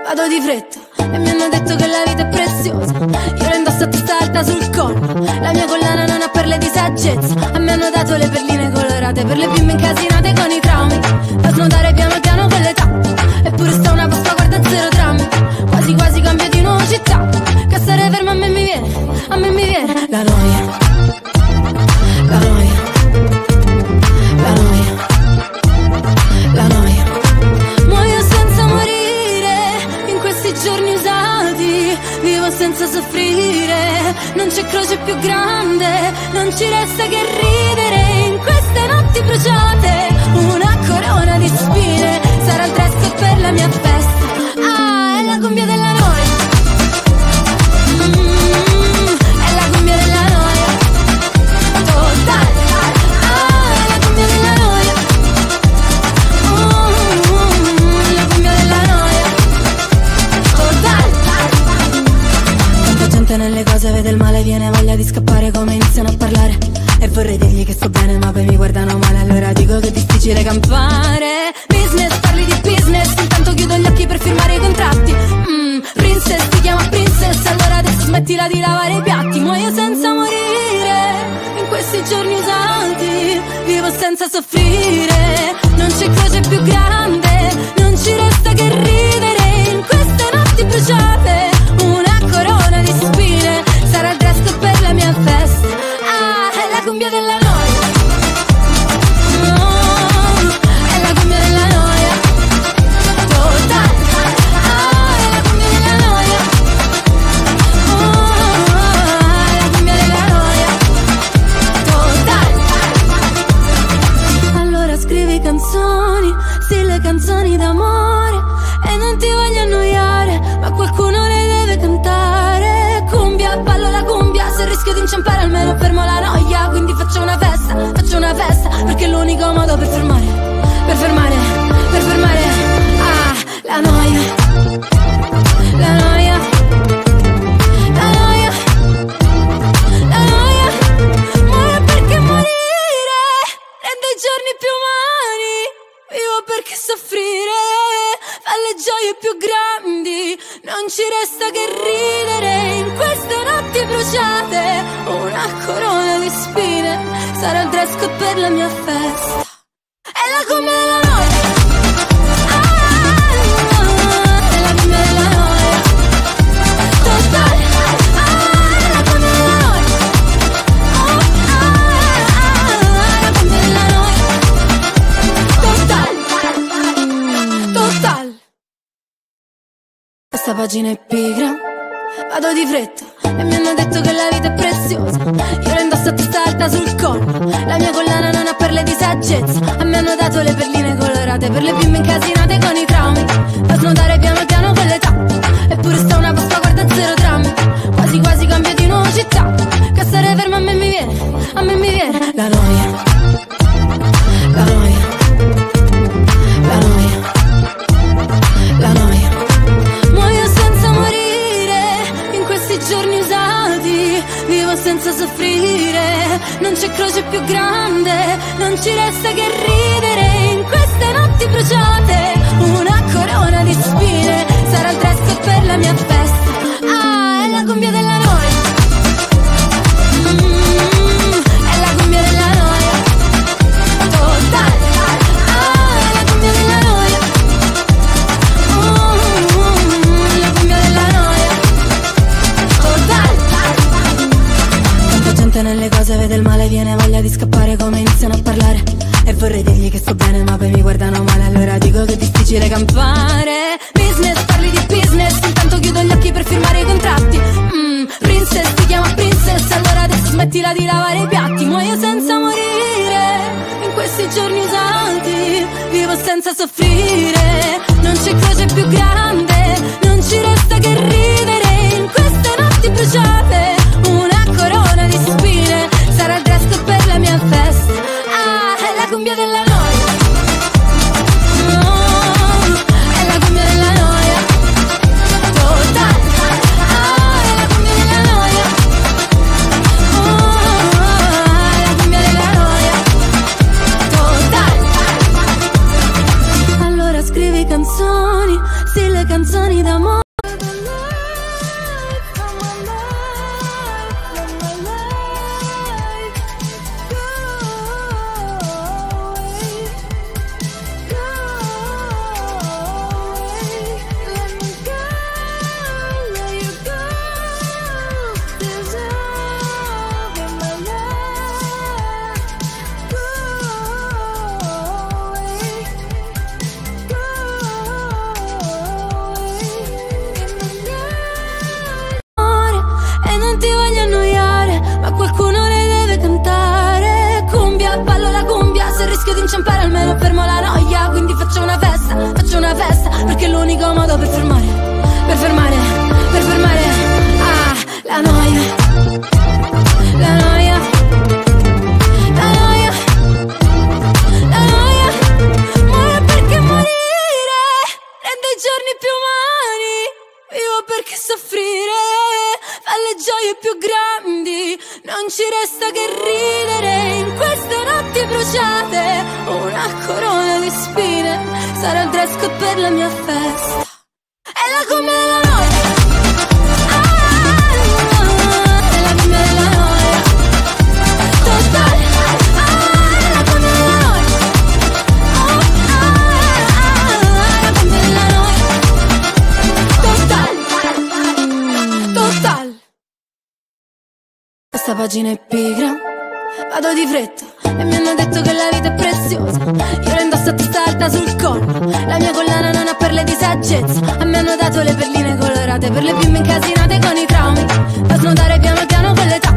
vado di fretta e mi hanno detto che la vita è preziosa. Io la indosso a testa alta sul collo, la mia collana non ha perle di saggezza. A me hanno dato le perline colorate per le bimbe incasinate con i traumi, da snodare piano piano con l'età. Eppure sta una posta guarda zero drammi, quasi quasi cambio di nuovo città. Che stare fermo a me mi viene, a me mi viene la noia. La noia, la noia, la noia. Giorni usati, vivo senza soffrire, non c'è croce più grande, non ci resta che ridere in queste notti bruciate, una corona di spine sarà il dress code per la mia festa. Ah, è la cumbia della noia. mm, mente nelle cose, vede il male, viene voglia di scappare come iniziano a parlare. E vorrei dirgli che sto bene ma poi mi guardano male, allora dico che è difficile campare. Business, parli di business, intanto chiudo gli occhi per firmare i contratti. mm, Princess, ti chiama princess, allora adesso smettila di lavare i piatti. Muoio senza morire in questi giorni usanti, vivo senza soffrire, non c'è croce più grande, non ci resta che ridere in queste notti bruciate. Una corona di spine sarà il dress per la mia festa. Ah, è la cumbia della noia, no, è la cumbia della noia totale. Ah, è la cumbia della noia, oh, è la cumbia della noia totale. Allora scrivi canzoni, sì, le canzoni d'amore, e non ti voglio annoiare, ma qualcuno le deve cantare. Cumbia, ballo la cumbia, se rischio di inciampare almeno fermo la noia. Quindi faccio una festa, faccio una festa, perché è l'unico modo per fermare, per fermare, per fermare. Ah, la noia, la noia, la noia, la noia. Muore perché morire, e dei giorni più umani, vivo perché soffrire. Alle gioie più grandi non ci resta che ridere in queste notti bruciate. Una corona di spine sarà il dress code per la mia festa. È la cumbia della noia. Questa pagina è pigra, vado di fretta e mi hanno detto che la vita è preziosa. Io la indosso a testa alta sul collo, la mia collana non ha perle di saggezza. A me hanno dato le perline colorate per le bimbe incasinate con i traumi, da snodare piano piano con l'età. Eppure sta una posta guarda zero drammi, quasi quasi cambio di nuovo città. Che stare fermo a me mi viene, a me mi viene la noia, la noia, la noia, la noia. Giorni usati, vivo senza soffrire, non c'è croce più grande, non ci resta che ridere in queste notti bruciate. Una corona di spine sarà il dress per la mia festa. Ah, è la cumbia della noia. Nelle cose vede il male, viene voglia di scappare come iniziano a parlare. E vorrei dirgli che sto bene ma poi mi guardano male, allora dico che è difficile campare. Business, parli di business, intanto chiudo gli occhi per firmare i contratti. mm, Princess, ti chiama princess, allora adesso smettila di lavare i piatti. Muoio senza morire in questi giorni usanti, vivo senza soffrire, non c'è croce più grande, non ci resta che ridere in queste notti bruciate. Una corona di spine sarà il dress code per la mia festa. Ah, è la cumbia della noia, no, è la cumbia della noia totale. Ah, è la cumbia della noia, oh, è la cumbia della noia totale. Allora scrivi canzoni, sì, le canzoni d'amore. Inciampare almeno fermo la noia, quindi faccio una festa, faccio una festa, perché è l'unico modo per fermare, per fermare, per fermare. Ah, la noia, la noia, la noia, la noia. Muore perché morire, e dei giorni più umani, vivo perché soffrire. alle gioie più grandi, non ci resta che ridere in queste notti bruciate. Una corona di spine sarà il dress code per la mia festa. È la gomma della noia, ah, è la gomma della noia, totale, ah, è la gomma della noia, oh, ah, è la gomma della noia, totale, totale. Questa pagina è pigra, vado di fretta e mi hanno detto che la vita è preziosa. Io la indosso a testa alta sul collo, la mia collana non ha perle di saggezza. A me hanno dato le perline colorate per le bimbe incasinate con i traumi, da snodare piano piano con l'età.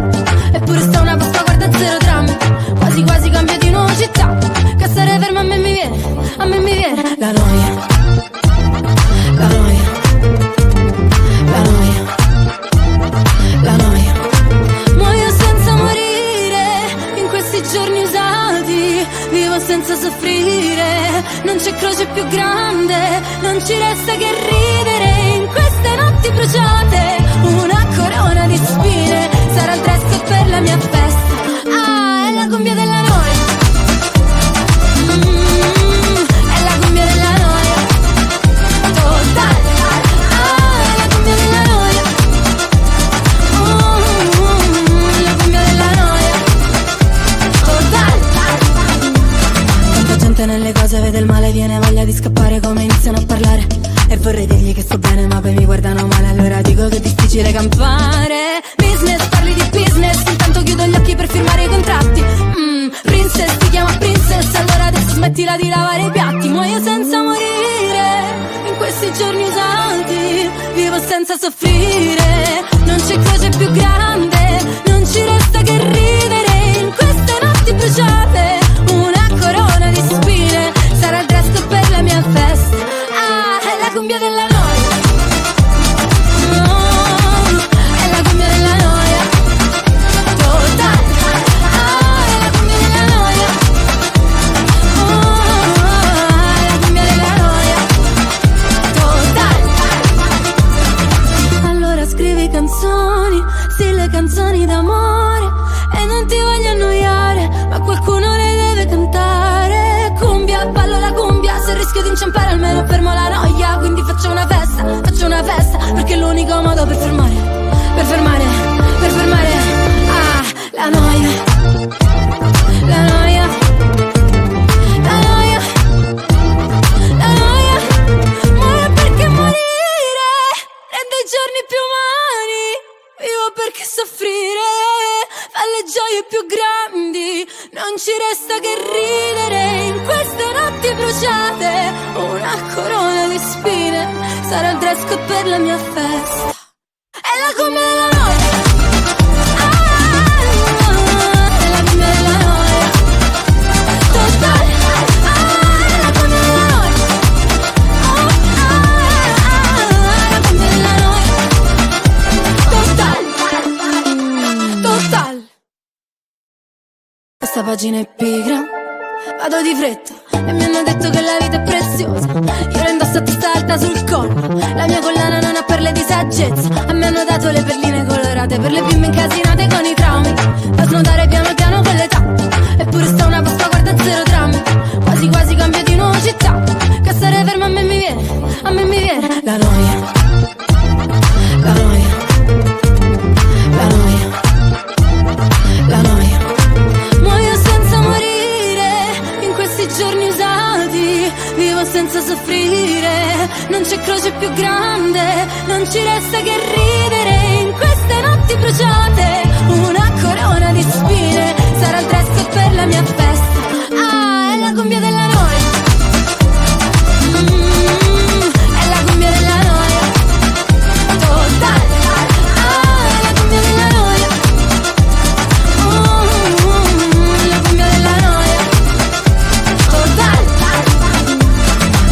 Eppure sta una posta guarda zero drammi, quasi quasi cambio di nuovo città. Che stare fermo a me mi viene, a me mi viene la noia, la noia, la noia, la noia. Muoio senza morire in questi giorni usati, vivo senza soffrire. Non c'è croce più grande, non ci resta che ridere in queste notti bruciate. Una corona di spine sarà il dress code per la mia festa. Ah, è la cumbia della noia, mm, è la cumbia della noia, totale. Ah, è la cumbia della noia, uh, uh, uh, la cumbia della noia, totale. Tanta gente nelle cose vede il male, viene voglia di scappare come iniziano a parlare. E vorrei dirgli che sto bene ma poi mi guardano male, allora dico che è difficile campare. Business, parli di business, intanto chiudo gli occhi per firmare i contratti. mm, Princess, ti chiama princess, allora adesso smettila di lavare i piatti. Muoio senza morire in questi giorni usanti, vivo senza soffrire. Non c'è croce più grande, non ci resta che ridere in queste notti bruciate. Una corona di spine sarà il dress code per la mia festa. Ah, è la cumbia della noia, oh, è la cumbia della noia, totale. Ah, è la cumbia della noia, oh, è la cumbia della noia, totale. Allora scrivi canzoni, sì, le canzoni d'amore, e non ti voglio annoiare, ma qualcuno le deve cantare. Ballo la cumbia, se rischio di inciampare almeno fermo la noia. Quindi faccio una festa, faccio una festa, perché è l'unico modo per fermare, per fermare, per fermare. Ah, la noia, la noia, la noia, la noia. Muoio perché morire rende i giorni più umani, vivo perché soffrire fa le gioie più grandi. Non ci resta che ridere in queste notti bruciate. Una corona di spine sarà il dress code per la mia festa. È la gomma della noia, ah, è la gomma della noia, totale. Ah, è la gomma della noia, oh, ah, è la gomma della noia, totale, totale. Questa pagina è pigra, vado di fretta e mi hanno detto che la vita è preziosa. Io la indosso a testa alta sul collo, la mia collana non ha perle di saggezza. A me hanno dato le perline colorate per le bimbe incasinate con i traumi, da snodare piano piano con l'età. Eppure sta una posta guarda zero drammi, quasi quasi cambio di nuovo città. Che stare fermo a me mi viene, a me mi viene la noia, la noia, la noia, la noia. Muoio senza morire giorni usati, vivo senza soffrire. Non c'è croce più grande, non ci resta che ridere in queste notti bruciate. Una corona di spine sarà il dress code per la mia festa. Ah, è la cumbia della noia, mm, è la cumbia della noia, totale. Ah, è la cumbia della noia, oh, oh, oh, la cumbia della noia.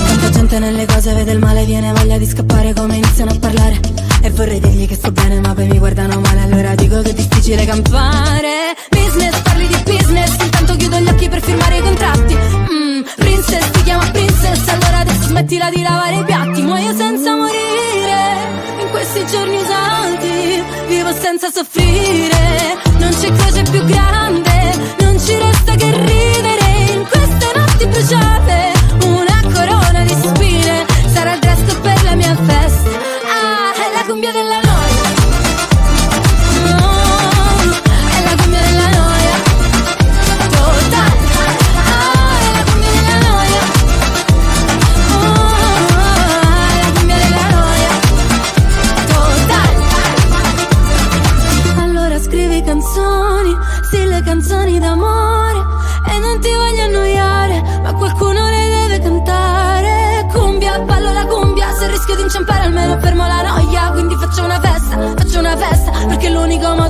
Tanta gente nelle cose vede il male, viene voglia di scappare come iniziano a parlare. E vorrei dirgli che sto bene ma poi mi guardano male, allora dico che è difficile campare. Business, parli di business, intanto chiudo gli occhi per firmare i contratti. mm, Princess, ti chiama princess, allora adesso smettila di lavare i piatti. Muoio senza morire in questi giorni usanti, vivo senza soffrire. Non c'è cosa più grande, non ci resta che ridere in queste notti bruciate. Una corona di spine sarà il resto per la mia festa. Ah, è la cumbia della noia. Oh, è la cumbia della noia. Totale. Ah, è la cumbia della noia. Oh, è la cumbia della noia. Totale. Allora scrivi canzoni, sì, le canzoni d'amore, e non ti voglio annoiare, ma qualcuno le deve cantare. Cumbia, ballo la cumbia, se rischio di inciampare almeno fermo la noia. Quindi faccio una festa, faccio una festa, perché è l'unico modo